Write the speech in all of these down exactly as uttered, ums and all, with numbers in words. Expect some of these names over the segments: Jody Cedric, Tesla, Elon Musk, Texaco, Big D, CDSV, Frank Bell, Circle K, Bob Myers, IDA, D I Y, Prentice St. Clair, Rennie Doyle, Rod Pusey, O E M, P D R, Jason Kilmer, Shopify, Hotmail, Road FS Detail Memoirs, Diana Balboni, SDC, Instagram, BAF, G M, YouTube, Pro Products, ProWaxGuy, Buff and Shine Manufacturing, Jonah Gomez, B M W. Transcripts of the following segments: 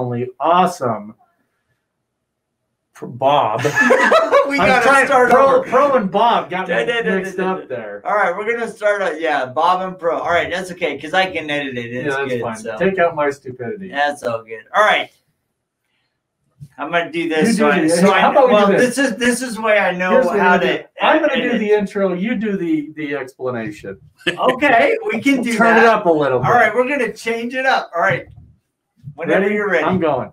only awesome for Bob. We got to start Pro, Pro and Bob got da, da, da, mixed da, da, da, up there. All right, we're going to start out, yeah, Bob and Pro. All right, that's okay because I can edit it. It's yeah, that's good, fine. So. Take out my stupidity. That's all good. All right. I'm going to do this. So do I, so how I, about we well, do this? This is, this is where I know Here's how to. I'm going to do the intro. You do the, the explanation. Okay, we can do Turn that. Turn it up a little bit. All right, we're going to change it up. All right. Whenever ready? You're ready. I'm going.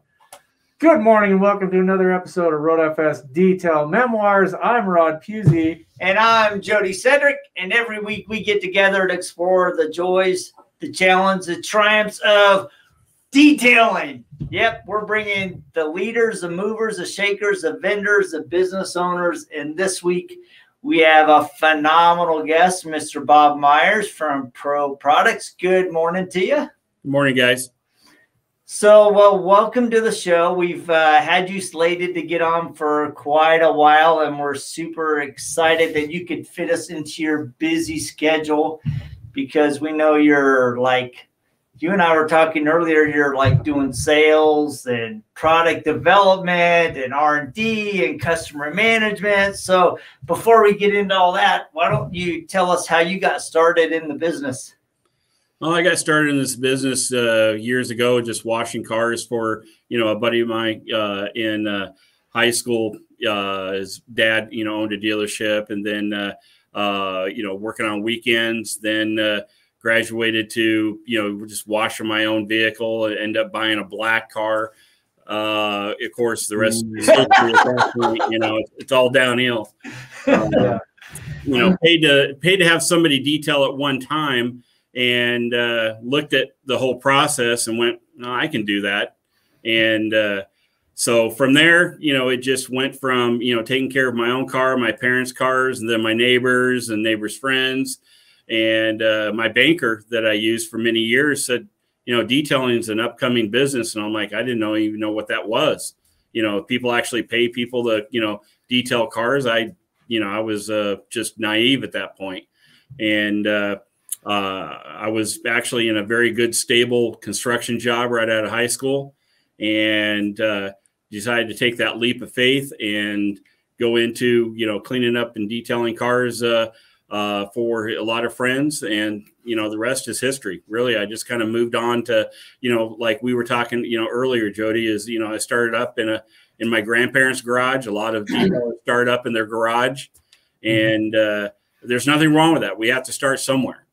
Good morning and welcome to another episode of Road F S Detail Memoirs. I'm Rod Pusey. And I'm Jody Cedric. And every week we get together to explore the joys, the challenges, the triumphs of detailing. Yep, we're bringing the leaders, the movers, the shakers, the vendors, the business owners. And this week we have a phenomenal guest, Mister Bob Myers from Pro Products. Good morning to you. Good morning, guys. So, well, welcome to the show. We've uh, had you slated to get on for quite a while, and we're super excited that you could fit us into your busy schedule because we know you're like, you and I were talking earlier, you're like doing sales and product development and R and D and customer management. So before we get into all that, why don't you tell us how you got started in the business? Well, I got started in this business uh, years ago, just washing cars for, you know, a buddy of mine uh, in uh, high school. Uh, his dad, you know, owned a dealership, and then, uh, uh, you know, working on weekends, then uh, graduated to, you know, just washing my own vehicle and end up buying a black car. Uh, of course, the rest of the history, you know, it's all downhill. Uh, yeah. You know, paid to, paid to have somebody detail at one time. And uh, looked at the whole process and went, no, I can do that. And uh, so from there, you know, it just went from, you know, taking care of my own car, my parents' cars, and then my neighbors and neighbors' friends. And uh, my banker that I used for many years said, you know, detailing is an upcoming business. And I'm like, I didn't know, even know what that was. You know, people actually pay people to, you know, detail cars. I, you know, I was uh, just naive at that point. And, uh, Uh, I was actually in a very good, stable construction job right out of high school, and uh, decided to take that leap of faith and go into, you know, cleaning up and detailing cars uh, uh, for a lot of friends. And, you know, the rest is history. Really, I just kind of moved on to, you know, like we were talking, you know, earlier, Jody, is, you know, I started up in a in my grandparents' garage. A lot of people start up in their garage, and uh, there's nothing wrong with that. We have to start somewhere.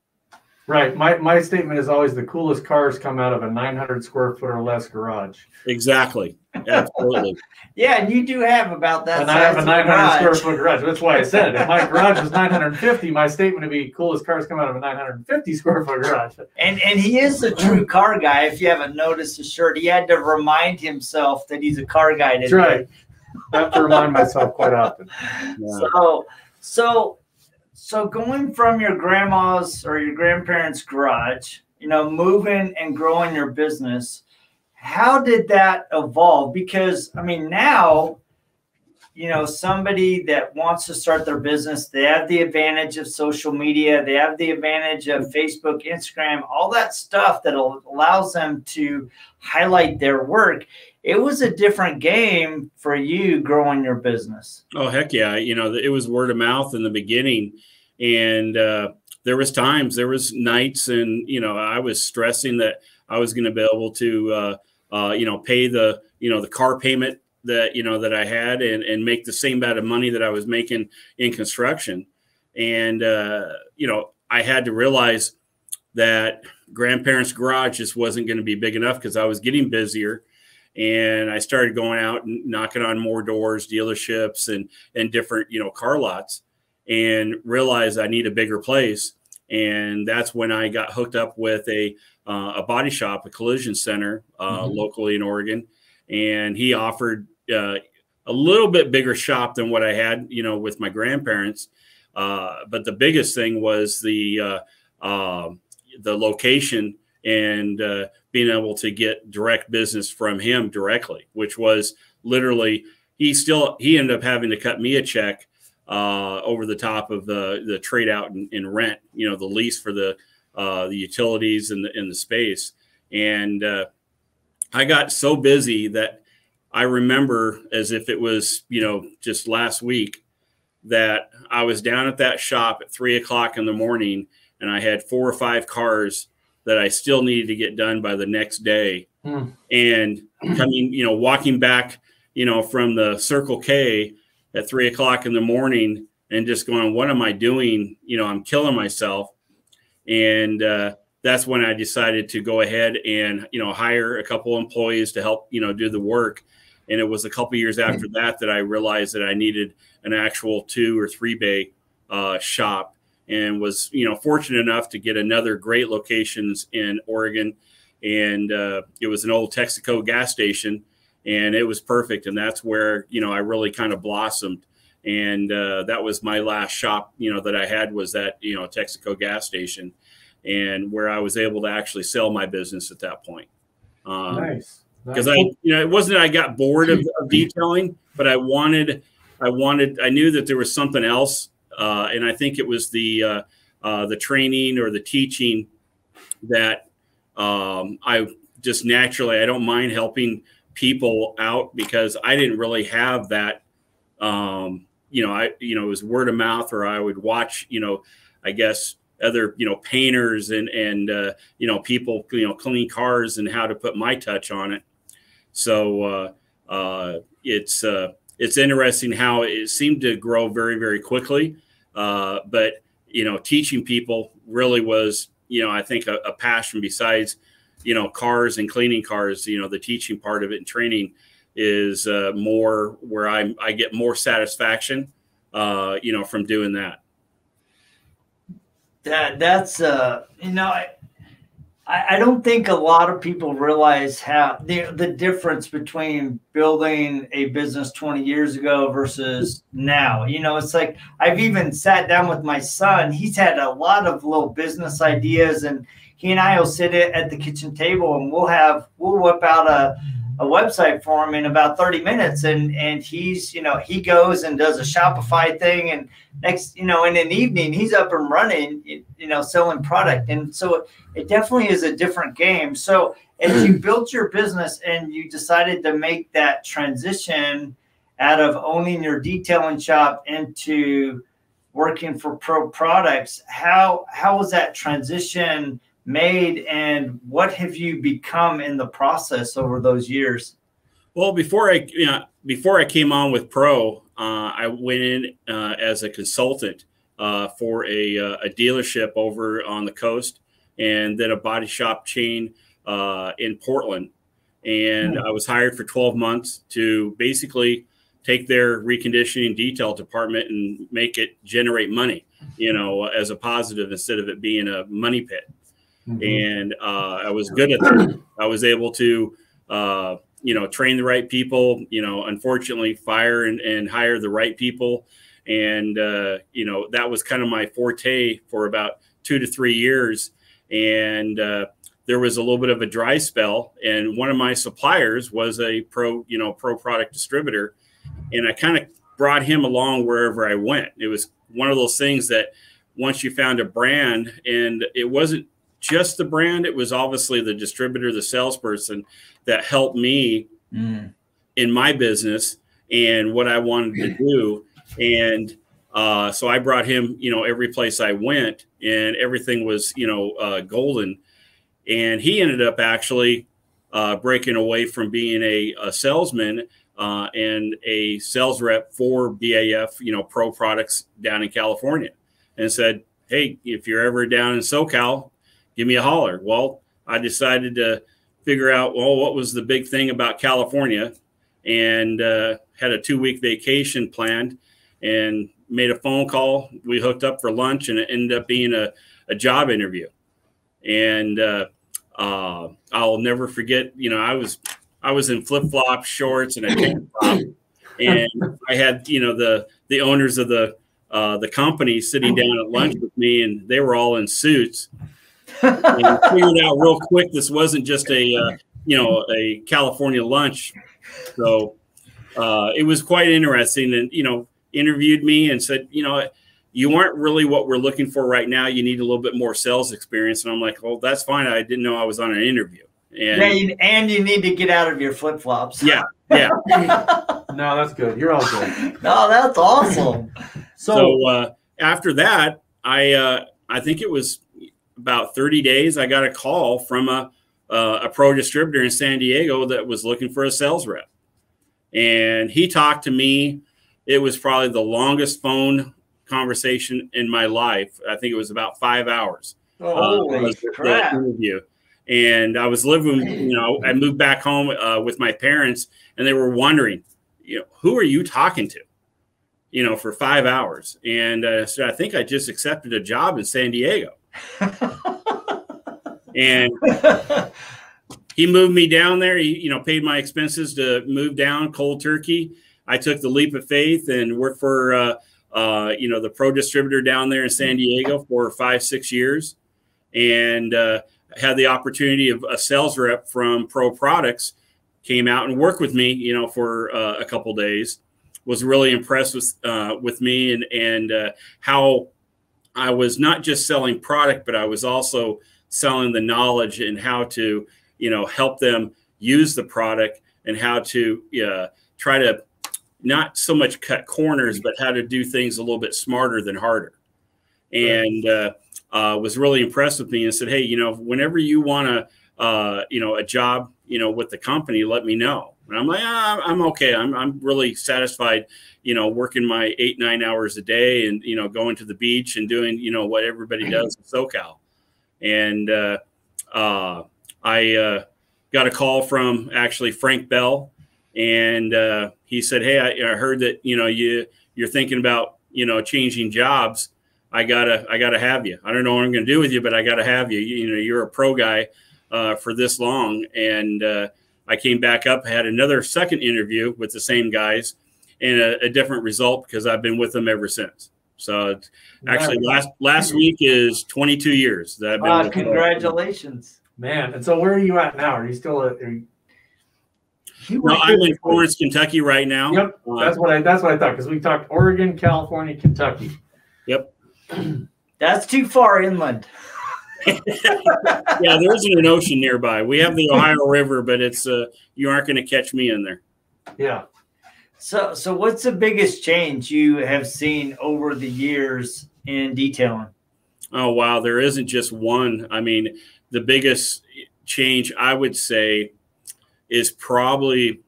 Right. My, my statement is always the coolest cars come out of a nine hundred square foot or less garage. Exactly. Absolutely. Yeah. And you do have about that. And size I have a nine hundred square foot garage. That's why I said it. If my garage was nine hundred fifty, my statement would be coolest cars come out of a nine hundred fifty square foot garage. And, and he is a true car guy. If you haven't noticed his shirt, he had to remind himself that he's a car guy. That's right. I have to remind myself quite often. Yeah. So, so, So going from your grandma's or your grandparents' garage, you know, moving and growing your business, how did that evolve? Because, I mean, now, you know, somebody that wants to start their business, they have the advantage of social media. They have the advantage of Facebook, Instagram, all that stuff that allows them to highlight their work. It was a different game for you growing your business. Oh, heck yeah. You know, it was word of mouth in the beginning. And uh, there was times, there was nights, and, you know, I was stressing that I was going to be able to, uh, uh, you know, pay the, you know, the car payment that, you know, that I had and, and make the same amount of money that I was making in construction. And, uh, you know, I had to realize that grandparents' garage just wasn't going to be big enough because I was getting busier. And I started going out and knocking on more doors, dealerships, and and different, you know, car lots, and realized I need a bigger place. And that's when I got hooked up with a uh, a body shop, a collision center, uh, mm-hmm. locally in Oregon, and he offered uh, a little bit bigger shop than what I had, you know, with my grandparents. Uh, but the biggest thing was the uh, uh, the location. And uh, being able to get direct business from him directly, which was literally, he still, he ended up having to cut me a check uh, over the top of the, the trade out and, and rent, you know, the lease for the, uh, the utilities and the, and the space. And uh, I got so busy that I remember as if it was, you know, just last week, that I was down at that shop at three o'clock in the morning and I had four or five cars that I still needed to get done by the next day. Mm. And coming, you know, walking back, you know, from the Circle K at three o'clock in the morning and just going, what am I doing? You know, I'm killing myself. And, uh, that's when I decided to go ahead and, you know, hire a couple employees to help, you know, do the work. And it was a couple years after that that I realized that I needed an actual two or three bay uh, shop, and was, you know, fortunate enough to get another great locations in Oregon. And uh, it was an old Texaco gas station, and it was perfect. And that's where, you know, I really kind of blossomed. And uh, that was my last shop, you know, that I had, was that, you know, Texaco gas station, and where I was able to actually sell my business at that point. Um, nice. Because I, you know, it wasn't that I got bored of, of detailing, but I wanted, I wanted, I knew that there was something else, uh, and I think it was the uh, uh, the training or the teaching that um, I just naturally, I don't mind helping people out, because I didn't really have that, um, you know, I, you know, it was word of mouth, or I would watch, you know, I guess, other, you know, painters and, and, uh, you know, people, you know, clean cars and how to put my touch on it. So, uh, uh, it's, uh, it's interesting how it seemed to grow very, very quickly. Uh, but, you know, teaching people really was, you know, I think a, a passion besides, you know, cars and cleaning cars. You know, the teaching part of it and training is, uh, more where I, I get more satisfaction, uh, you know, from doing that. That that's uh you know, I I don't think a lot of people realize how the the difference between building a business twenty years ago versus now. You know, it's like I've even sat down with my son. He's had a lot of little business ideas, and he and I will sit at the kitchen table and we'll have we'll whip out a a website for him in about thirty minutes. And, and he's, you know, he goes and does a Shopify thing, and next, you know, in an evening he's up and running, you know, selling product. And so it, it definitely is a different game. So as you built your business and you decided to make that transition out of owning your detailing shop into working for Pro Products, how, how was that transition made, and what have you become in the process over those years? Well, before I, you know, before I came on with Pro, uh, I went in uh, as a consultant uh, for a, uh, a dealership over on the coast, and then a body shop chain uh, in Portland. And I was hired for twelve months to basically take their reconditioning detail department and make it generate money, you know, as a positive instead of it being a money pit. Mm-hmm. And uh, I was good at that. I was able to, uh, you know, train the right people, you know, unfortunately fire and, and hire the right people. And, uh, you know, that was kind of my forte for about two to three years. And uh, there was a little bit of a dry spell. And one of my suppliers was a pro, you know, pro product distributor. And I kind of brought him along wherever I went. It was one of those things that once you found a brand, and it wasn't just the brand, it was obviously the distributor, the salesperson that helped me mm. in my business and what I wanted to do. And uh, so I brought him, you know, every place I went, and everything was, you know, uh, golden. And he ended up actually uh, breaking away from being a, a salesman uh, and a sales rep for B A F, you know, Pro Products down in California, and said, hey, if you're ever down in SoCal, give me a holler. Well, I decided to figure out, well, what was the big thing about California, and uh, had a two week vacation planned and made a phone call. We hooked up for lunch, and it ended up being a, a job interview. And uh, uh, I'll never forget, you know, I was, I was in flip flop shorts and a tank top, and I had, you know, the, the owners of the, uh, the company sitting down at lunch with me, and they were all in suits. And figured out real quick this wasn't just a uh, you know, a California lunch. So uh, it was quite interesting, and you know, interviewed me and said, you know, you aren't really what we're looking for right now. You need a little bit more sales experience. And I'm like, well, that's fine. I didn't know I was on an interview. And, yeah, you, and you need to get out of your flip-flops. Yeah, yeah. No, that's good. You're all good. No, that's awesome. So, so uh, after that, I uh, I think it was about thirty days, I got a call from a, uh, a pro distributor in San Diego that was looking for a sales rep. And he talked to me. It was probably the longest phone conversation in my life. I think it was about five hours. Oh, uh, was crap. The interview. And I was living, you know, I moved back home uh, with my parents, and they were wondering, you know, who are you talking to, you know, for five hours. And uh, so I think I just accepted a job in San Diego. And he moved me down there. He, you know, paid my expenses to move down cold turkey. I took the leap of faith and worked for, uh, uh, you know, the pro distributor down there in San Diego for five, six years. And, uh, had the opportunity of a sales rep from Pro Products came out and worked with me, you know, for uh, a couple days, was really impressed with, uh, with me and, and uh, how I was not just selling product, but I was also selling the knowledge and how to, you know, help them use the product and how to uh, try to not so much cut corners, but how to do things a little bit smarter than harder. And, uh, Uh, was really impressed with me and said, hey, you know, whenever you want to, uh, you know, a job, you know, with the company, let me know. And I'm like, ah, I'm okay. I'm, I'm really satisfied, you know, working my eight, nine hours a day and, you know, going to the beach and doing, you know, what everybody does in SoCal. And uh, uh, I uh, got a call from actually Frank Bell. And uh, he said, hey, I, I heard that, you know, you, you're thinking about, you know, changing jobs. I gotta, I gotta have you. I don't know what I'm gonna do with you, but I gotta have you. You, you know, you're a pro guy uh, for this long. And uh, I came back up, had another second interview with the same guys, and a, a different result because I've been with them ever since. So actually, last last week is twenty-two years that I've been. Wow, congratulations, man! And so, where are you at now? Are you still? A, are you You no, I'm in Florence, Kentucky right now. Yep, that's what I that's what I thought because we talked Oregon, California, Kentucky. Yep. That's too far inland. Yeah, there isn't an ocean nearby. We have the Ohio River, but it's uh, you aren't going to catch me in there. Yeah. So, so what's the biggest change you have seen over the years in detailing? Oh wow, there isn't just one. I mean, the biggest change I would say is probably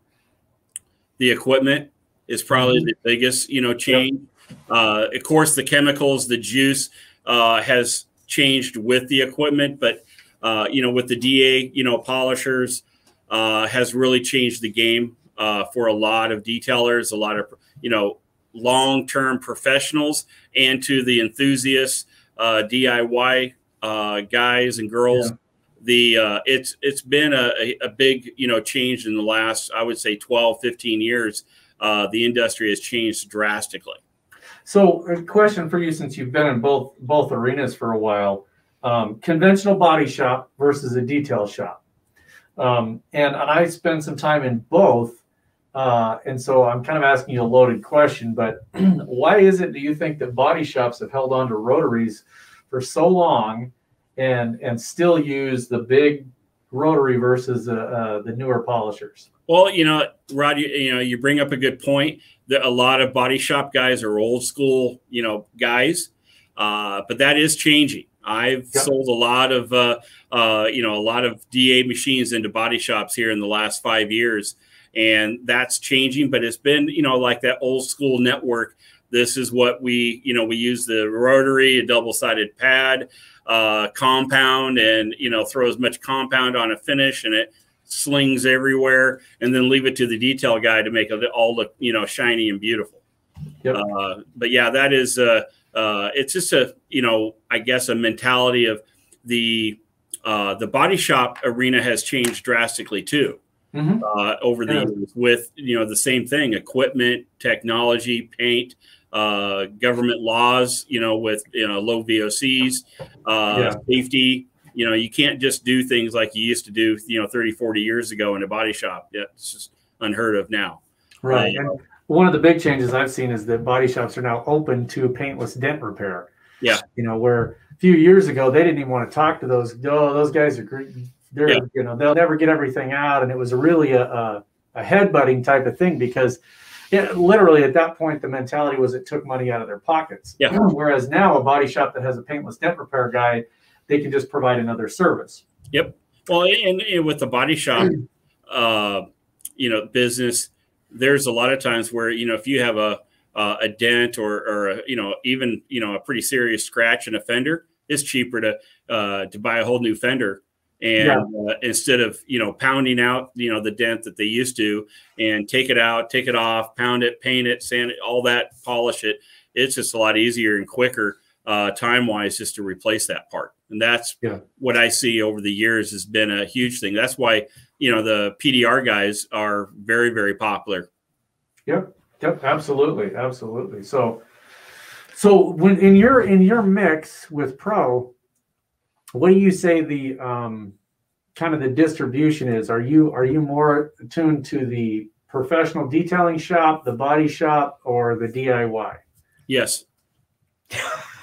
the equipment is probably the biggest, you know, change. Yep. Uh, of course, the chemicals, the juice uh, has changed with the equipment, but, uh, you know, with the D A, you know, polishers uh, has really changed the game uh, for a lot of detailers, a lot of, you know, long-term professionals and to the enthusiasts, uh, D I Y uh, guys and girls. Yeah. The uh, it's it's been a, a big, you know, change in the last, I would say, twelve, fifteen years. Uh, the industry has changed drastically. So a question for you, since you've been in both both arenas for a while, um, conventional body shop versus a detail shop. Um, and I spent some time in both. Uh, and so I'm kind of asking you a loaded question, but why is it, do you think that body shops have held on to rotaries for so long and, and still use the big rotary versus uh, uh, the newer polishers? Well, you know, Rod, you, you know, you bring up a good point that a lot of body shop guys are old school, you know, guys, uh, but that is changing. I've yep. sold a lot of, uh, uh, you know, a lot of D A machines into body shops here in the last five years, and that's changing. But it's been, you know, like that old school network. This is what we, you know, we use the rotary, a double-sided pad, uh, compound, and, you know, throw as much compound on a finish, and it slings everywhere, and then leave it to the detail guy to make it all look, you know, shiny and beautiful. Yep. Uh, but yeah, that is, uh, uh, it's just a, you know, I guess a mentality of the, uh, the body shop arena has changed drastically too, mm-hmm. uh, over the yeah. years with, you know, the same thing, equipment, technology, paint, uh, government laws, you know, with, you know, low V O Cs, uh, yeah. safety. You know, you can't just do things like you used to do, you know, thirty, forty years ago in a body shop. It's just unheard of now. Right. Uh, and one of the big changes I've seen is that body shops are now open to paintless dent repair. Yeah. You know, where a few years ago, they didn't even want to talk to those, oh, those guys are they're, yeah. you know, they'll never get everything out. And it was really a, a, a headbutting type of thing, because it, literally at that point, the mentality was it took money out of their pockets. Yeah. Whereas now a body shop that has a paintless dent repair guy, they can just provide another service. Yep. Well, and, and with the body shop, uh, you know, business, there's a lot of times where, you know, if you have a, uh, a dent or, or a, you know, even, you know, a pretty serious scratch in a fender, it's cheaper to, uh, to buy a whole new fender. And yeah. uh, instead of, you know, pounding out, you know, the dent that they used to, and take it out, take it off, pound it, paint it, sand it, all that, polish it. It's just a lot easier and quicker uh, time wise just to replace that part. And that's yeah. what I see over the years has been a huge thing. That's why, you know, the P D R guys are very, very popular. Yep. Yep. Absolutely. Absolutely. So, so when in your, in your mix with Pro, what do you say the um, kind of the distribution is? Are you are you more attuned to the professional detailing shop, the body shop, or the D I Y? Yes.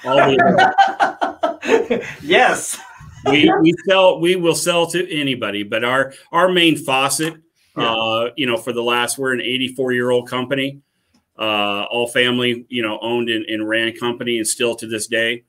All the yes. We we sell we will sell to anybody, but our our main faucet, yeah. uh, you know, for the last we're an eighty-four year old company, uh, all family, you know, owned and, and ran company, and still to this day.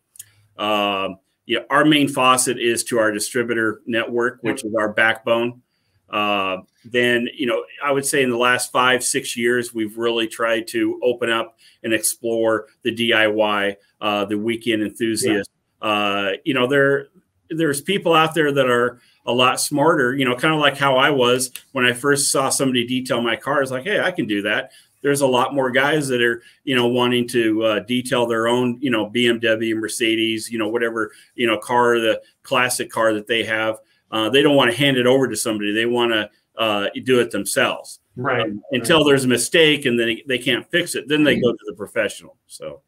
Um, Yeah, our main faucet is to our distributor network, which is our backbone. Uh, then, you know, I would say in the last five, six years, we've really tried to open up and explore the D I Y, uh, the weekend enthusiast. Yeah. Uh, you know, there there's people out there that are a lot smarter, you know, kind of like how I was when I first saw somebody detail my car. It's like, hey, I can do that. There's a lot more guys that are, you know, wanting to uh, detail their own, you know, B M W, Mercedes, you know, whatever, you know, car, the classic car that they have. Uh, they don't want to hand it over to somebody. They want to uh, do it themselves. Right. Um, until right. there's a mistake and then they can't fix it. Then they go to the professional. So.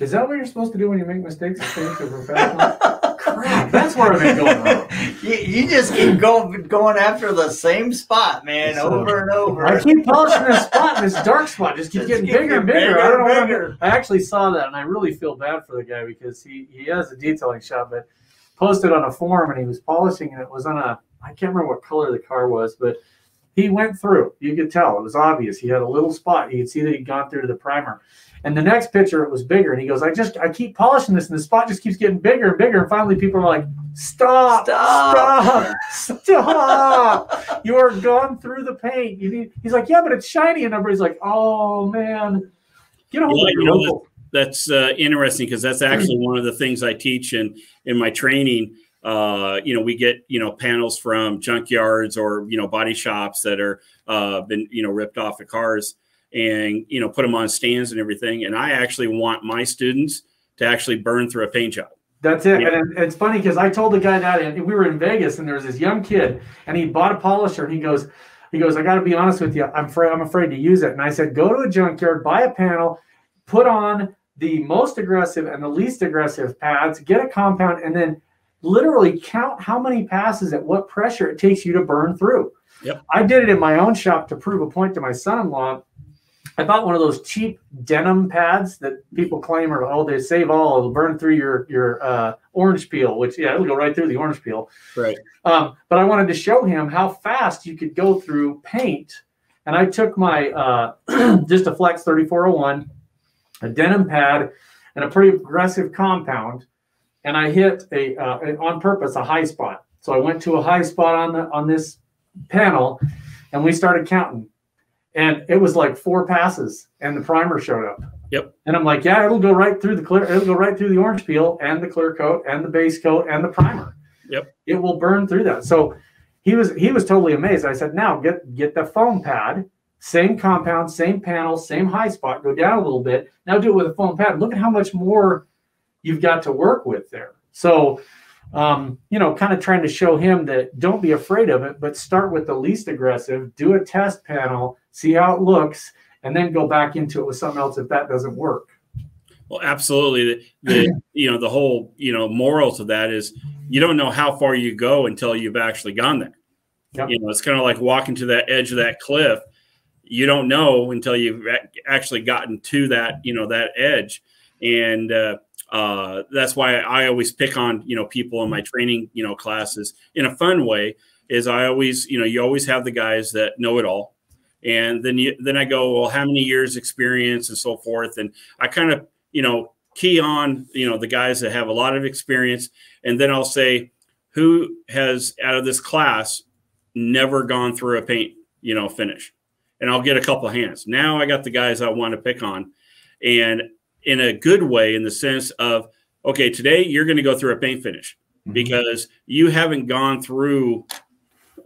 Is that what you're supposed to do when you make mistakes? Is to a professional? Crap, that's where I've been going wrong. you, you just keep going going after the same spot, man, so, over and over. I keep polishing this spot, and this dark spot just keeps getting, getting bigger and bigger. bigger, I, don't and bigger. I actually saw that, and I really feel bad for the guy because he, he has a detailing shop, but posted on a forum, and he was polishing, and it was on a – I can't remember what color the car was, but he went through. You could tell. It was obvious. He had a little spot. You could see that he'd gone through to the primer. And the next picture, it was bigger. And he goes, I just, I keep polishing this. And the spot just keeps getting bigger and bigger. And finally, people are like, stop, stop, stop. stop. You are gone through the paint. You need, he's like, yeah, but it's shiny. And everybody's like, oh, man. Get a hold yeah, of your you know, that, That's uh, interesting because that's actually one of the things I teach in, in my training. Uh, you know, we get, you know, panels from junkyards or, you know, body shops that are uh, been, you know, ripped off of cars. And, you know, put them on stands and everything. And I actually want my students to actually burn through a paint job. That's it. Yeah. And it's funny because I told the guy that, and we were in Vegas, and there was this young kid, and he bought a polisher, and he goes, he goes, I got to be honest with you, I'm afraid, I'm afraid to use it. And I said, go to a junkyard, buy a panel, put on the most aggressive and the least aggressive pads, get a compound, and then literally count how many passes at what pressure it takes you to burn through. Yep. I did it in my own shop to prove a point to my son-in-law. I bought one of those cheap denim pads that people claim are, oh, they save all, it'll burn through your your uh, orange peel, which, yeah, it'll go right through the orange peel. Right. Um, but I wanted to show him how fast you could go through paint. And I took my, uh, just a Flex thirty-four oh one, a denim pad, and a pretty aggressive compound, and I hit a uh, on purpose a high spot. So I went to a high spot on the, on this panel, and we started counting. And it was like four passes, and the primer showed up. Yep. And I'm like, yeah, it'll go right through the clear, it'll go right through the orange peel and the clear coat and the base coat and the primer. Yep. It will burn through that. So he was he was totally amazed. I said, now get get the foam pad, same compound, same panel, same high spot. Go down a little bit. Now do it with a foam pad. Look at how much more you've got to work with there. So, um, you know, kind of trying to show him that don't be afraid of it, but start with the least aggressive. Do a test panel. See how it looks, and then go back into it with something else if that doesn't work. Well, absolutely. The, the you know the whole you know moral to that is you don't know how far you go until you've actually gone there. Yep. You know, it's kind of like walking to that edge of that cliff. You don't know until you've actually gotten to that you know that edge, and uh, uh, that's why I always pick on you know people in my training you know classes in a fun way. is I always, you know, you always have the guys that know it all. And then you, then I go, well, how many years experience and so forth. And I kind of, you know, key on, you know, the guys that have a lot of experience. And then I'll say, who has out of this class never gone through a paint, you know, finish? And I'll get a couple of hands. Now I got the guys I want to pick on, and in a good way, in the sense of, okay, today you're going to go through a paint finish because you haven't gone through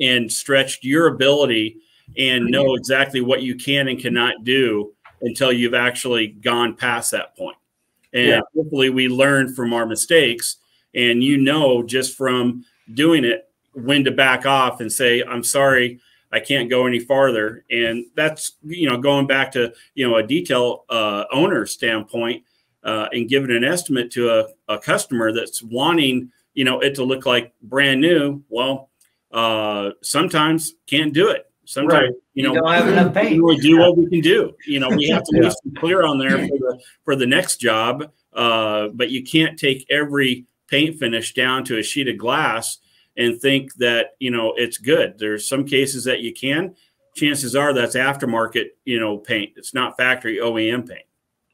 and stretched your ability and know exactly what you can and cannot do until you've actually gone past that point. And yeah. hopefully we learn from our mistakes, and you know, just from doing it, when to back off and say, I'm sorry, I can't go any farther. And that's, you know, going back to, you know, a detail uh, owner standpoint uh, and giving an estimate to a, a customer that's wanting, you know, it to look like brand new. Well, uh, sometimes can't do it. Sometimes, right. you know, you don't have enough paint. We do yeah. what we can do. You know, we have to yeah. be clear on there for the, for the next job. Uh, but you can't take every paint finish down to a sheet of glass and think that, you know, it's good. There's some cases that you can. Chances are that's aftermarket, you know, paint. It's not factory O E M paint.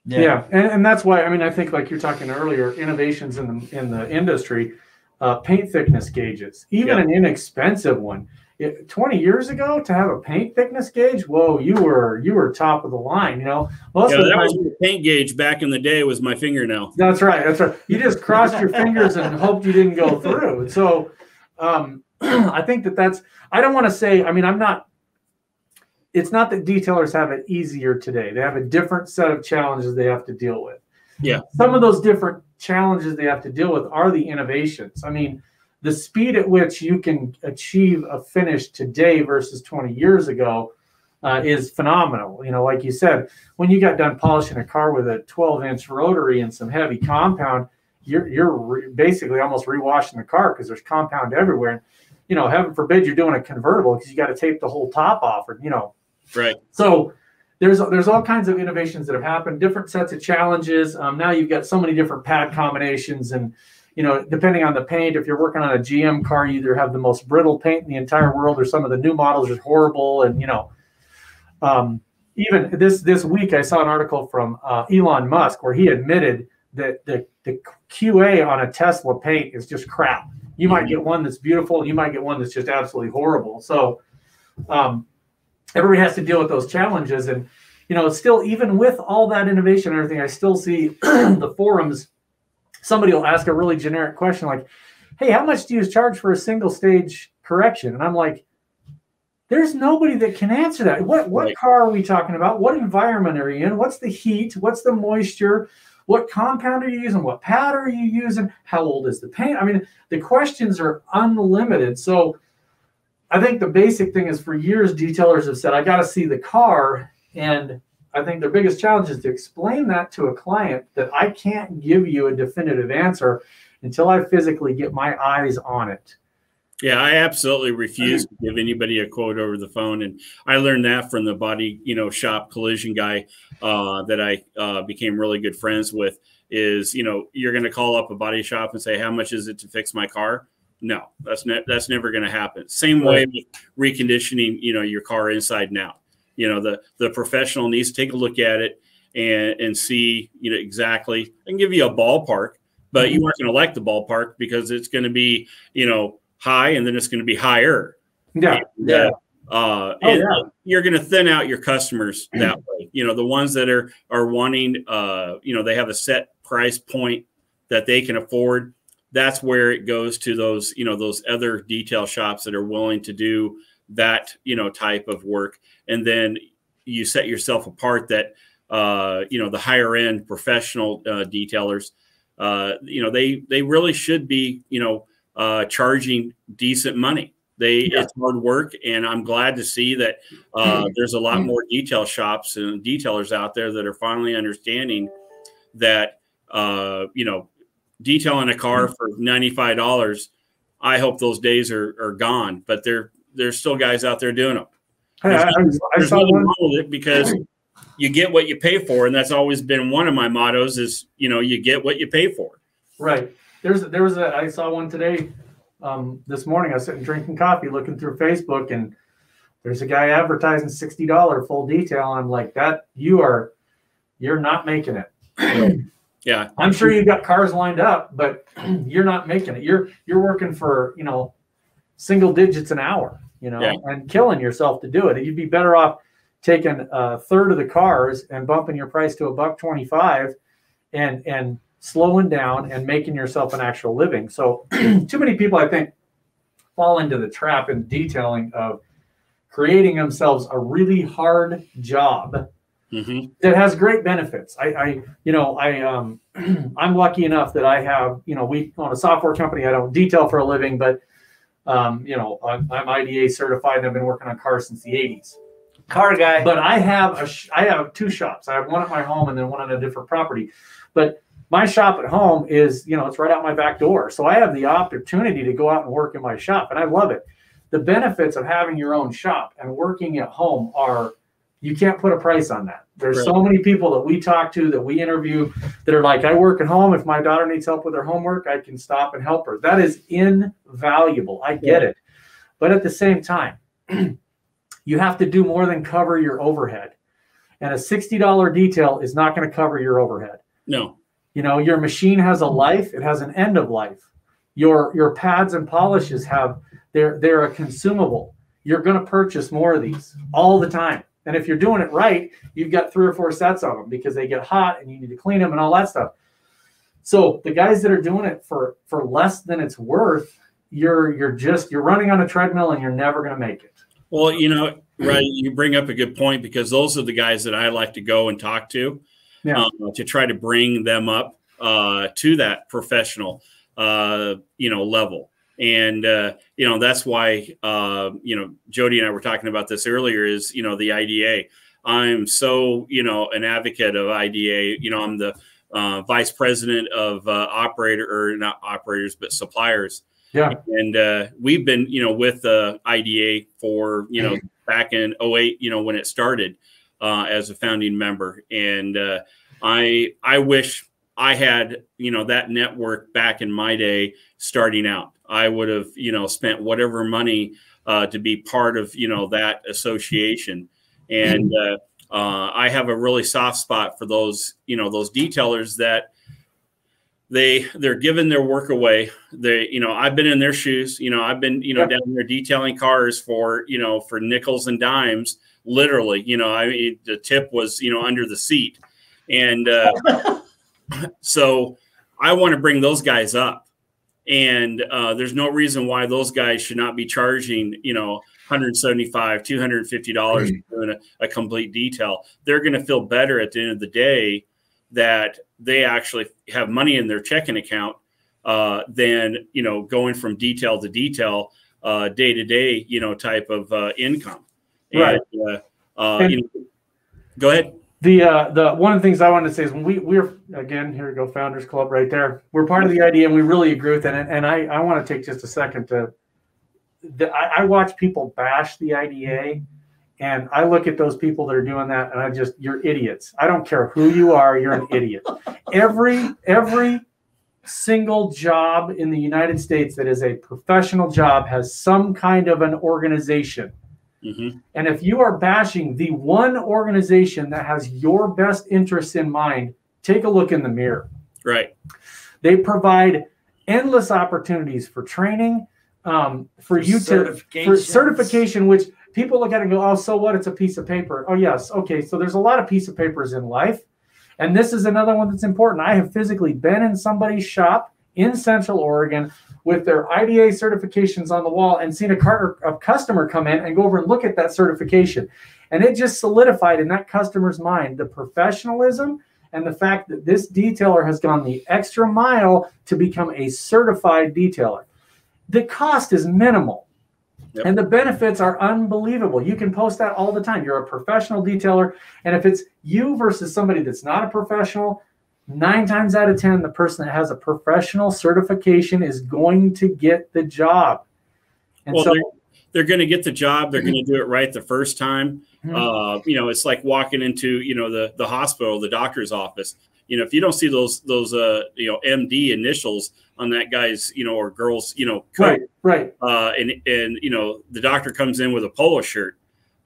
Yeah. yeah. And, and that's why, I mean, I think like you're talking earlier, innovations in the, in the industry, uh, paint thickness gauges, even yeah. an inexpensive one. It, twenty years ago, to have a paint thickness gauge, whoa, you were you were top of the line, you know. Most yeah, of the that time, was the paint gauge back in the day was my fingernail. That's right, that's right. You just crossed your fingers and hoped you didn't go through. And so, um, I think that that's. I don't want to say. I mean, I'm not. It's not that detailers have it easier today. They have a different set of challenges they have to deal with. Yeah. Some of those different challenges they have to deal with are the innovations. I mean. The speed at which you can achieve a finish today versus twenty years ago uh, is phenomenal. You know, like you said, when you got done polishing a car with a twelve inch rotary and some heavy compound, you're, you're basically almost rewashing the car because there's compound everywhere. And, you know, heaven forbid you're doing a convertible because you got to tape the whole top off, or, you know. Right. So there's, there's all kinds of innovations that have happened, different sets of challenges. Um, now you've got so many different pad combinations and, you know, depending on the paint, if you're working on a G M car, you either have the most brittle paint in the entire world, or some of the new models are horrible. And, you know, um, even this this week, I saw an article from uh, Elon Musk where he admitted that the, the Q A on a Tesla paint is just crap. You might get one that's beautiful, and you might get one that's just absolutely horrible. So um, everybody has to deal with those challenges. And, you know, still, even with all that innovation and everything, I still see the forums. Somebody will ask a really generic question like, hey, how much do you charge for a single stage correction? And I'm like, there's nobody that can answer that. What what right. car are we talking about? What environment are you in? What's the heat? What's the moisture? What compound are you using? What pad are you using? How old is the paint? I mean, the questions are unlimited. So I think the basic thing is for years, detailers have said, I got to see the car. And I think their biggest challenge is to explain that to a client that I can't give you a definitive answer until I physically get my eyes on it. Yeah, I absolutely refuse to give anybody a quote over the phone. And I learned that from the body, you know, shop collision guy uh, that I uh, became really good friends with is, you know, you're going to call up a body shop and say, how much is it to fix my car? No, that's ne- that's never going to happen. Same way with reconditioning, you know, your car inside and out. You know, the, the professional needs to take a look at it and, and see, you know, exactly. I can give you a ballpark, but you aren't going to like the ballpark because it's going to be, you know, high and then it's going to be higher. Yeah. And, yeah. Uh, oh, and yeah. You're going to thin out your customers that way. You know, the ones that are, are wanting, uh, you know, they have a set price point that they can afford. That's where it goes to those, you know, those other detail shops that are willing to do that, you know, type of work. And then you set yourself apart that, uh, you know, the higher end professional uh, detailers, uh, you know, they they really should be, you know, uh, charging decent money. They yeah. It's hard work. And I'm glad to see that uh, there's a lot more detail shops and detailers out there that are finally understanding that, uh, you know, detailing a car for ninety-five dollars. I hope those days are, are gone, but they're there's still guys out there doing them. There's, I, I, there's I saw one. Wrong with it because you get what you pay for. And that's always been one of my mottos is, you know, you get what you pay for. Right. There's, there was a, I saw one today um, this morning. I was sitting drinking coffee, looking through Facebook, and there's a guy advertising sixty dollars full detail. I'm like, that you are, you're not making it. So, yeah, I'm sure you've got cars lined up, but you're not making it. You're you're working for, you know, single digits an hour, you know, yeah. and killing yourself to do it. You'd be better off taking a third of the cars and bumping your price to a buck twenty-five, and and slowing down and making yourself an actual living. So too many people, I think, fall into the trap in detailing of creating themselves a really hard job. Mm-hmm. That has great benefits. I, I you know, I, um, I'm lucky enough that I have, you know, we own a software company. I don't detail for a living, but, um, you know, I'm, I'm I D A certified, and I've been working on cars since the eighties. Car guy. But I have a, sh I have two shops. I have one at my home and then one on a different property. But my shop at home is, you know, it's right out my back door. So I have the opportunity to go out and work in my shop, and I love it. The benefits of having your own shop and working at home are, you can't put a price on that. There's right. so many people that we talk to, that we interview, that are like, I work at home. If my daughter needs help with her homework, I can stop and help her. That is invaluable. I get yeah. it. But at the same time, you have to do more than cover your overhead. And a sixty dollar detail is not going to cover your overhead. No. You know, your machine has a life. It has an end of life. Your, your pads and polishes have, they're, they're a consumable. You're going to purchase more of these all the time. And if you're doing it right, you've got three or four sets of them because they get hot and you need to clean them and all that stuff. So the guys that are doing it for, for less than it's worth, you're, you're just, you're running on a treadmill and you're never going to make it. Well, you know, right. You bring up a good point, because those are the guys that I like to go and talk to, yeah. um, to try to bring them up uh, to that professional, uh, you know, level. And, uh, you know, that's why, uh, you know, Jody and I were talking about this earlier is, you know, the I D A. I'm so, you know, an advocate of I D A. You know, I'm the uh, vice president of uh, operator or not operators, but suppliers. Yeah. And uh, we've been, you know, with uh, I D A for, you know, back in oh eight, you know, when it started uh, as a founding member. And uh, I I wish I had, you know, that network back in my day starting out. I would have, you know, spent whatever money uh, to be part of, you know, that association. And uh, uh, I have a really soft spot for those, you know, those detailers that they they're giving their work away. They, you know, I've been in their shoes. You know, I've been, you know, yep. down there detailing cars for, you know, for nickels and dimes, literally. You know, I mean, the tip was, you know, under the seat. And uh, so I want to bring those guys up. And uh, there's no reason why those guys should not be charging, you know, one hundred seventy-five dollars, two hundred fifty dollars mm. for doing a, a complete detail. They're going to feel better at the end of the day that they actually have money in their checking account uh, than, you know, going from detail to detail, uh, day to day, you know, type of uh, income. Right. And, uh, uh, and you know, go ahead. The uh, the one of the things I wanted to say is when we we're again here we go Founders Club right there. We're part of the I D A and we really agree with that. And, and I I want to take just a second to the, I, I watch people bash the I D A, and I look at those people that are doing that and I just you're idiots. I don't care who you are, you're an idiot. Every every single job in the United States that is a professional job has some kind of an organization. Mm-hmm. And if you are bashing the one organization that has your best interests in mind, take a look in the mirror. Right. They provide endless opportunities for training, um, for, for you to for certification, which people look at and go, oh, so what? It's a piece of paper. Oh, yes. Okay. So there's a lot of piece of papers in life. And this is another one that's important. I have physically been in somebody's shop in Central Oregon with their I D A certifications on the wall and seen a, car, a customer come in and go over and look at that certification. And it just solidified in that customer's mind the professionalism and the fact that this detailer has gone the extra mile to become a certified detailer. The cost is minimal. Yep. And the benefits are unbelievable. You can post that all the time. You're a professional detailer. And if it's you versus somebody that's not a professional, nine times out of ten, the person that has a professional certification is going to get the job. And well, so they're, they're going to get the job. They're going to do it right the first time. Mm-hmm. Uh, you know, it's like walking into, you know, the, the hospital, the doctor's office. you know, if you don't see those those uh you know M D initials on that guy's, you know, or girl's, you know, coat, right, right, uh, and and you know the doctor comes in with a polo shirt,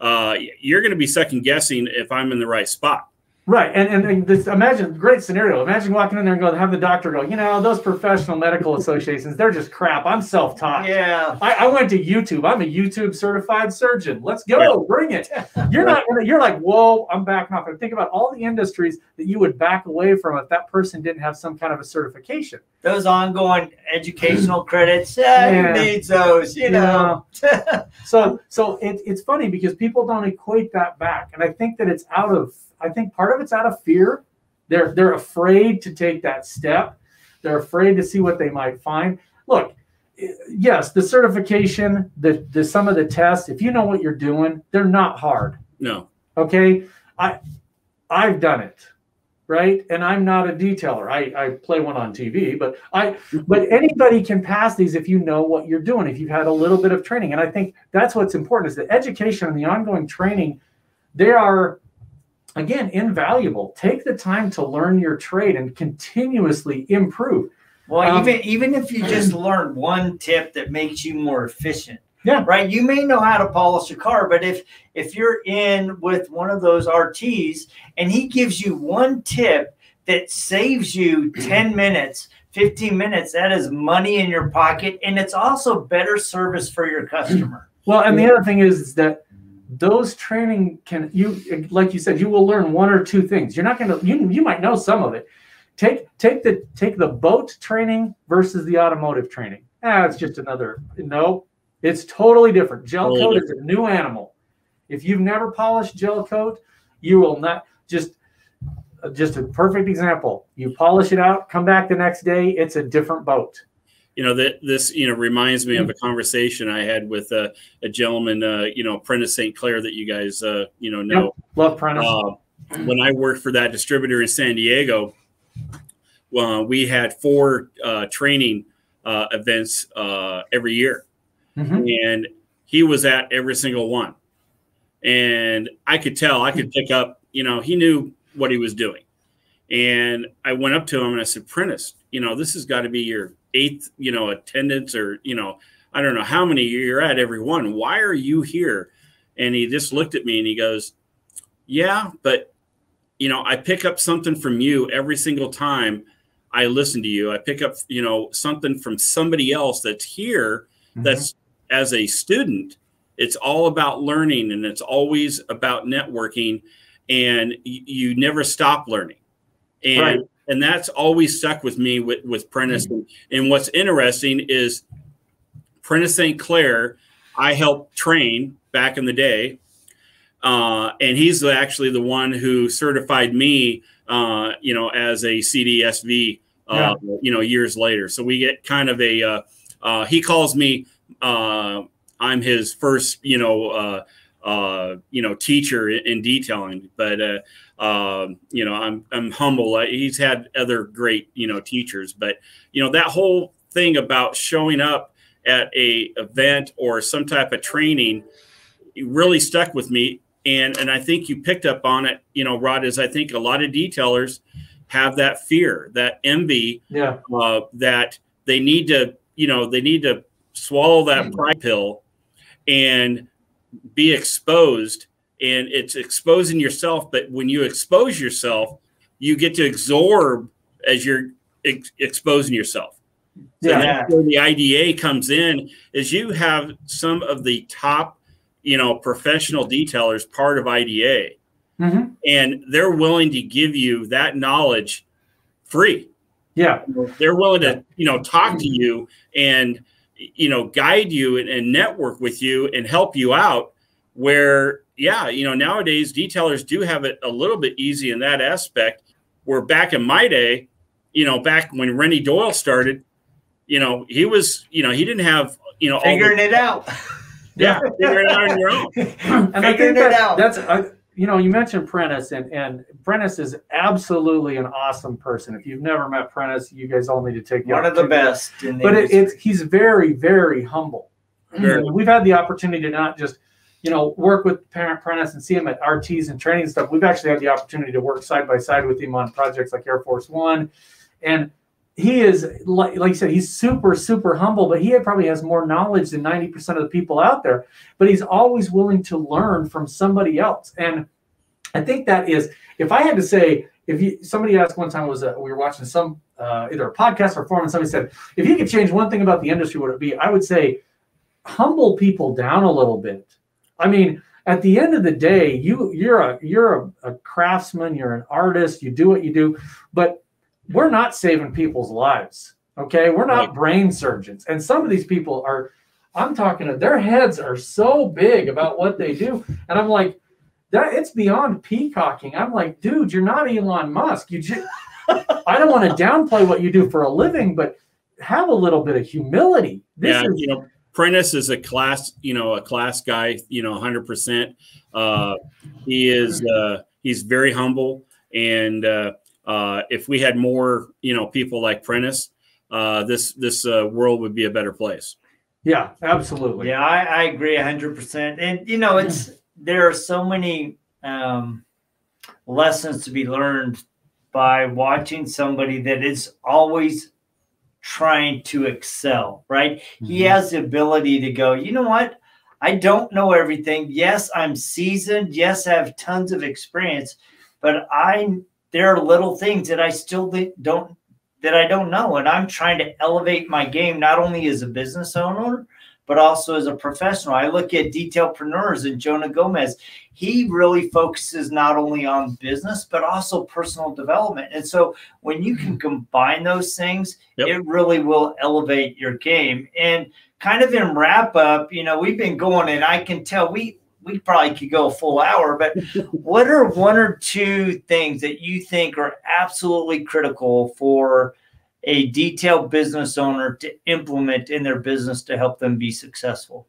uh, you're going to be second guessing if I'm in the right spot. Right, and and, and this, imagine, great scenario. Imagine walking in there and going, have the doctor go, you know, those professional medical associations, they're just crap. I'm self-taught. Yeah, I, I went to YouTube. I'm a YouTube certified surgeon. Let's go, right. Bring it. You're not. You're like, whoa, I'm backing off. And think about all the industries that you would back away from if that person didn't have some kind of a certification. Those ongoing educational credits, uh, yeah. Who needs those? You know. Yeah. so so it, it's funny because people don't equate that back, and I think that it's out of. I think part of it's out of fear. They're they're afraid to take that step. They're afraid to see what they might find. Look, yes, the certification, the the some of the tests. If you know what you're doing, they're not hard. No. Okay. I I've done it, right? And I'm not a detailer. I I play one on T V, but I but anybody can pass these if you know what you're doing. If you've had a little bit of training, and I think that's what's important is the education and the ongoing training. They are. Again, invaluable. Take the time to learn your trade and continuously improve. Well, um, even even if you just learn one tip that makes you more efficient, yeah, right. You may know how to polish a car, but if if you're in with one of those R Ts and he gives you one tip that saves you ten minutes, fifteen minutes, that is money in your pocket, and it's also better service for your customer. Well, and the other thing is, is that. Those training can you like you said you will learn one or two things. You're not going to you you might know some of it. Take take the take the boat training versus the automotive training. Ah, it's just another no. It's totally different. Gel coat is a new animal. If you've never polished gel coat, you will not just just a perfect example. You polish it out, come back the next day, it's a different boat. You know, that this, you know, reminds me of a conversation I had with uh, a gentleman, uh, you know, Prentice Saint Clair that you guys, uh, you know, know. Yep. Love Prentice. Uh, when I worked for that distributor in San Diego, uh, we had four uh, training uh, events uh, every year. Mm-hmm. And he was at every single one. And I could tell, I could pick up, you know, he knew what he was doing. And I went up to him and I said, Prentice, you know, this has got to be your eighth, you know, attendance or, you know, I don't know how many you're at every one. Why are you here? And he just looked at me and he goes, yeah, but, you know, I pick up something from you every single time I listen to you. I pick up, you know, something from somebody else that's here mm-hmm. that's as a student. It's all about learning and it's always about networking and you never stop learning. And right. And that's always stuck with me with, with Prentice. Mm-hmm. And what's interesting is Prentice Saint Clair, I helped train back in the day. Uh, and he's actually the one who certified me, uh, you know, as a C D S V, uh, yeah. you know, years later. So we get kind of a, uh, uh, he calls me, uh, I'm his first, you know, uh, uh, you know, teacher in, in detailing, but, uh, Um, you know, I'm, I'm humble. I, he's had other great, you know, teachers, but you know, that whole thing about showing up at a event or some type of training really stuck with me. And, and I think you picked up on it, you know, Rod, is I think a lot of detailers have that fear, that envy, yeah. uh, that they need to, you know, they need to swallow that pride pill and be exposed. And it's exposing yourself, but when you expose yourself, you get to absorb as you're ex exposing yourself. Yeah. And that's where the I D A comes in, is you have some of the top, you know, professional detailers part of I D A. Mm-hmm. And they're willing to give you that knowledge free. Yeah. They're willing to, you know, talk to you and, you know, guide you and, and network with you and help you out where... Yeah, you know, nowadays detailers do have it a little bit easy in that aspect. Where back in my day, you know, back when Rennie Doyle started, you know, he was, you know, he didn't have, you know, figuring all the, it out. Yeah, figuring it out on your own. And figuring I think that, it out. That's, I, you know, you mentioned Prentice, and and Prentice is absolutely an awesome person. If you've never met Prentice, you guys all need to take one of the best. In the but it, it's he's very, very humble. Very. We've had the opportunity to not just. you know, work with Parent Prentice and see him at R Ts and training stuff. We've actually had the opportunity to work side by side with him on projects like Air Force One. And he is, like, like you said, he's super, super humble, but he probably has more knowledge than ninety percent of the people out there. But he's always willing to learn from somebody else. And I think that is, if I had to say, if you, somebody asked one time, was a, we were watching some, uh, either a podcast or forum, and somebody said, if you could change one thing about the industry, what would it be? I would say, humble people down a little bit. I mean, at the end of the day, you, you're a you're a, a craftsman, you're an artist, you do what you do, but we're not saving people's lives, okay? We're not brain surgeons. And some of these people are, I'm talking to, their heads are so big about what they do. And I'm like, that it's beyond peacocking. I'm like, dude, you're not Elon Musk. You just, I don't want to downplay what you do for a living, but have a little bit of humility. This yeah, is... You know, Prentice is a class, you know, a class guy, you know, one hundred percent. Uh, he is, uh, he's very humble. And uh, uh, if we had more, you know, people like Prentice, uh, this, this uh, world would be a better place. Yeah, absolutely. Yeah, I, I agree one hundred percent. And, you know, it's, there are so many um, lessons to be learned by watching somebody that is always trying to excel, right? Mm-hmm. He has the ability to go, you know what? I don't know everything. Yes, I'm seasoned. Yes, I have tons of experience, but I there are little things that I still don't that I don't know, and I'm trying to elevate my game not only as a business owner, but also as a professional. I look at detailpreneurs and Jonah Gomez. He really focuses not only on business, but also personal development. And so when you can combine those things, yep, it really will elevate your game. And kind of in wrap up, you know, we've been going, and I can tell we, we probably could go a full hour, but what are one or two things that you think are absolutely critical for a detailed business owner to implement in their business to help them be successful?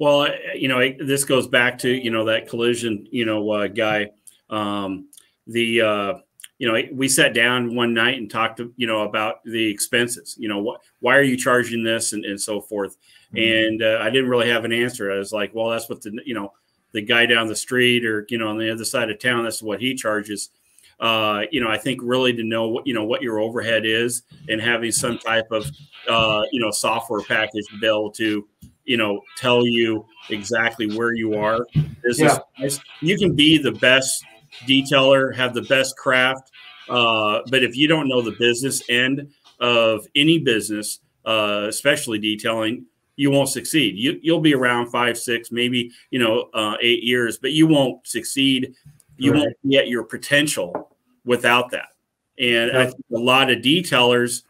Well, you know, this goes back to, you know, that collision, you know, uh, guy, um, the, uh, you know, we sat down one night and talked, you know, about the expenses, you know, what, why are you charging this and, and so forth. Mm-hmm. And uh, I didn't really have an answer. I was like, well, that's what the, you know, the guy down the street or, you know, on the other side of town, that's what he charges. Uh, you know, I think really to know what, you know, what your overhead is and having some type of, uh, you know, software package to be able to, you know, tell you exactly where you are. Business wise, you can be the best detailer, have the best craft. Uh, but if you don't know the business end of any business, uh, especially detailing, you won't succeed. You, you'll be around five, six, maybe, you know, uh, eight years, but you won't succeed. You right. won't be at your potential without that. And yeah. I think a lot of detailers,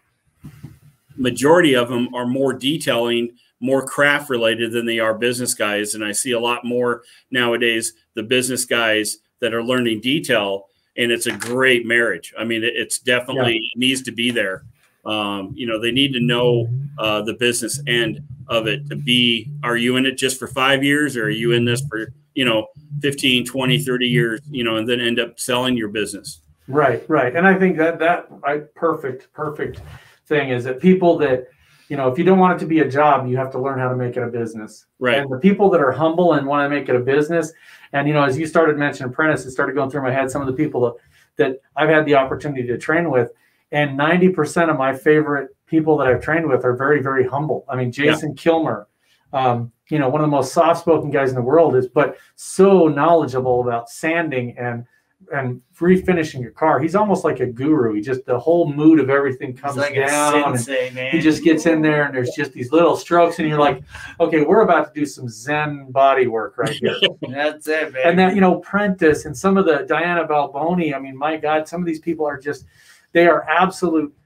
majority of them are more detailing, more craft related than they are business guys. And I see a lot more nowadays, the business guys that are learning detail, and it's a great marriage. I mean, it's definitely yeah. it needs to be there. Um, you know, they need to know uh, the business end of it to be, are you in it just for five years or are you in this for, you know, fifteen, twenty, thirty years, you know, and then end up selling your business. Right. Right. And I think that that I, perfect, perfect thing is that people that, you know, if you don't want it to be a job, you have to learn how to make it a business. Right. And the people that are humble and want to make it a business. And, you know, as you started mentioning Prentice, it started going through my head, some of the people that, that I've had the opportunity to train with. And ninety percent of my favorite people that I've trained with are very, very humble. I mean, Jason yeah. Kilmer, um, you know, one of the most soft-spoken guys in the world is, but so knowledgeable about sanding and and refinishing your car. He's almost like a guru. He just, the whole mood of everything comes like down. Sensei, man. He just gets in there and there's just these little strokes and you're like, okay, we're about to do some Zen body work right here. That's it, man. And then, you know, Prentice and some of the Diana Balboni, I mean, my God, some of these people are just, they are absolute,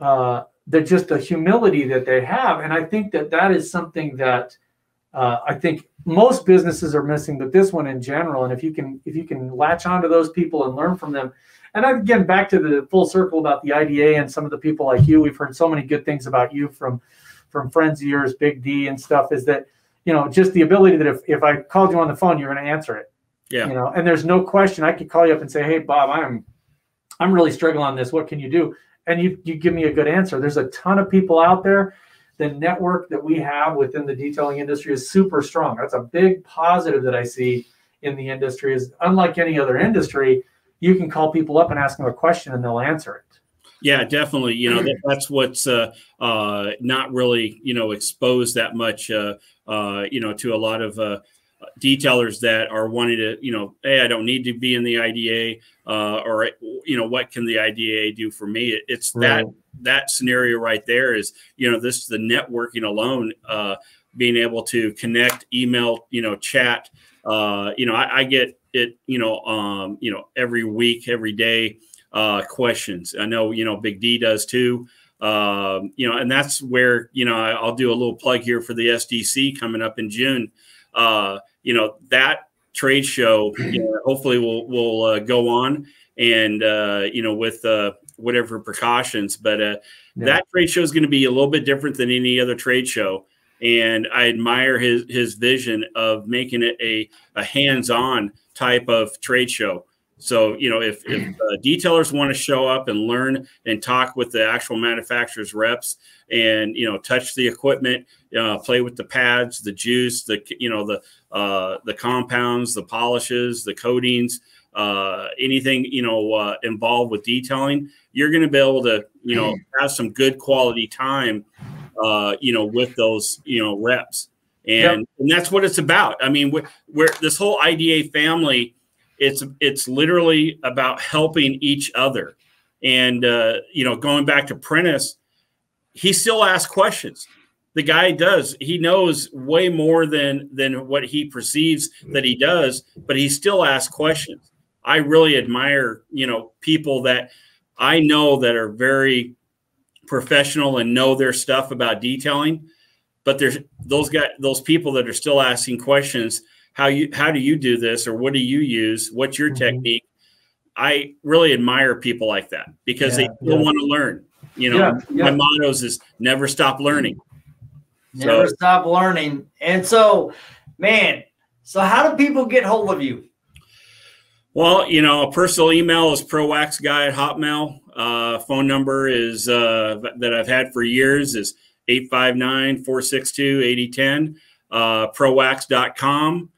uh, they're just the humility that they have. And I think that that is something that uh, I think most businesses are missing, but this one in general. And if you can, if you can latch onto those people and learn from them. And again, back to the full circle about the I D A and some of the people like you, we've heard so many good things about you from, from friends of yours, Big D and stuff, is that, you know, just the ability that if, if I called you on the phone, you're going to answer it, yeah. you know, and there's no question. I could call you up and say, hey, Bob, I'm, I'm really struggling on this. What can you do? And you, you give me a good answer. There's a ton of people out there the network that we have within the detailing industry is super strong. That's a big positive that I see in the industry is, unlike any other industry, you can call people up and ask them a question and they'll answer it. Yeah, definitely. You know, that, that's what's uh, uh, not really, you know, exposed that much, uh, uh, you know, to a lot of uh, detailers that are wanting to, you know, hey, I don't need to be in the I D A, uh, or, you know, what can the I D A do for me? It, it's right. that that scenario right there is, you know, this is the networking alone, uh, being able to connect, email, you know, chat. Uh, you know, I, I get it, you know, um, you know, every week, every day. Uh, questions. I know, you know, Big D does too. Um, you know, and that's where, you know, I, I'll do a little plug here for the S D C coming up in June. Uh, you know, that trade show, you know, hopefully will, will uh, go on and, uh, you know, with uh, whatever precautions, but uh, yeah. that trade show is going to be a little bit different than any other trade show. And I admire his, his vision of making it a, a hands-on type of trade show. So, you know, if, if uh, detailers want to show up and learn and talk with the actual manufacturer's reps and, you know, touch the equipment, uh, play with the pads, the juice, the, you know, the, uh, the compounds, the polishes, the coatings, uh, anything, you know, uh, involved with detailing, you're going to be able to, you know, have some good quality time, uh, you know, with those, you know, reps. And, yep. and that's what it's about. I mean, we're, we're this whole I D A family. It's it's literally about helping each other. And, uh, you know, going back to Prentice, he still asks questions. The guy does. He knows way more than, than what he perceives that he does, but he still asks questions. I really admire, you know, people that I know that are very professional and know their stuff about detailing, but there's those guys, those people that are still asking questions. How you how do you do this, or what do you use? What's your mm-hmm. technique? I really admire people like that because yeah, they still yeah. want to learn. You know, yeah, yeah. my motto is never stop learning. Never so, stop learning. And so, man, so how do people get hold of you? Well, you know, a personal email is ProWaxGuy at Hotmail. Uh, phone number is uh, that I've had for years is eight five nine, four six two, eight zero one zero. Uh, ProWax dot com.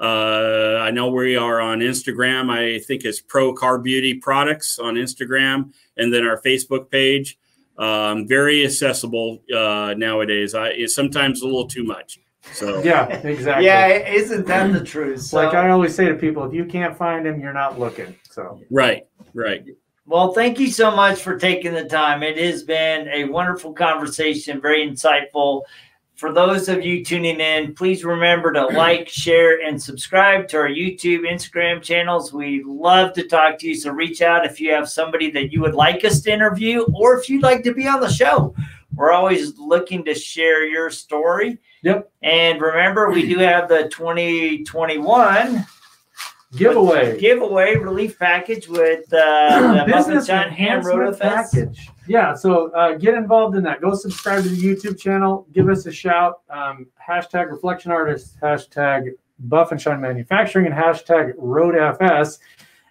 Uh, I know we are on Instagram. I think it's Pro Car Beauty Products on Instagram, and then our Facebook page. Um, very accessible uh, nowadays. I it's sometimes a little too much. So yeah, exactly. Yeah, isn't that the truth? So, like I always say to people, if you can't find them, you're not looking. So right, right. Well, thank you so much for taking the time. It has been a wonderful conversation, very insightful. For those of you tuning in, please remember to like, share, and subscribe to our YouTube, Instagram channels. We love to talk to you, so reach out if you have somebody that you would like us to interview, or if you'd like to be on the show. We're always looking to share your story. Yep. And remember, we do have the twenty twenty-one giveaway giveaway relief package with uh, the Buff and Shine Ham Road package. Yeah, so uh, get involved in that. Go subscribe to the YouTube channel. Give us a shout. Um, hashtag Reflection Artists, hashtag Buff and Shine Manufacturing, and hashtag Road F S.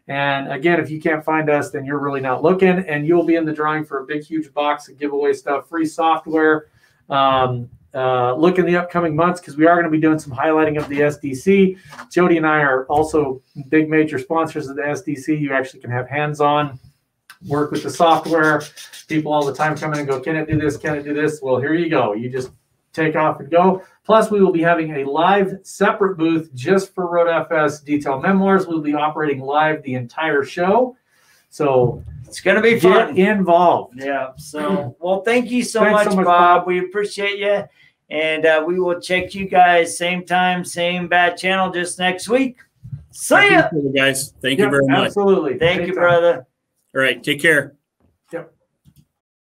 And again, if you can't find us, then you're really not looking, and you'll be in the drawing for a big, huge box of giveaway stuff, free software. Um, uh, look in the upcoming months because we are going to be doing some highlighting of the S D C. Jody and I are also big major sponsors of the S D C. You actually can have hands-on work with the software. People all the time come in and go, can it do this? Can it do this? Well, here you go. You just take off and go. Plus, we will be having a live separate booth just for Road F S Detail Memoirs. We'll be operating live the entire show. So it's going to be fun. Get involved. Yeah. So, well, thank you so, much, so much, Bob. Bob. We appreciate you. And uh, we will check you guys same time, same bad channel just next week. See ya. Thank you, guys. Thank yep, you very much. Absolutely. Thank Great you, time. brother. All right. Take care.